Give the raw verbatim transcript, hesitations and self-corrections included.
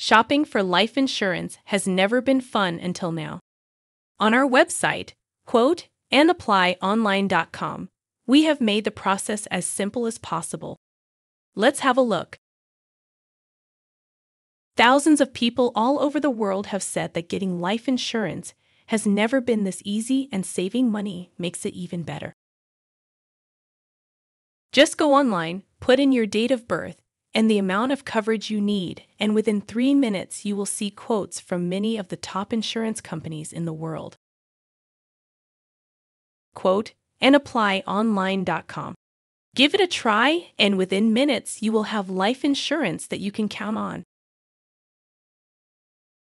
Shopping for life insurance has never been fun until now. On our website, Quote and Apply Online dot com, we have made the process as simple as possible. Let's have a look. Thousands of people all over the world have said that getting life insurance has never been this easy, and saving money makes it even better. Just go online, put in your date of birth, and the amount of coverage you need, and within three minutes you will see quotes from many of the top insurance companies in the world. Quote and Apply Online dot com. Give it a try, and within minutes you will have life insurance that you can count on.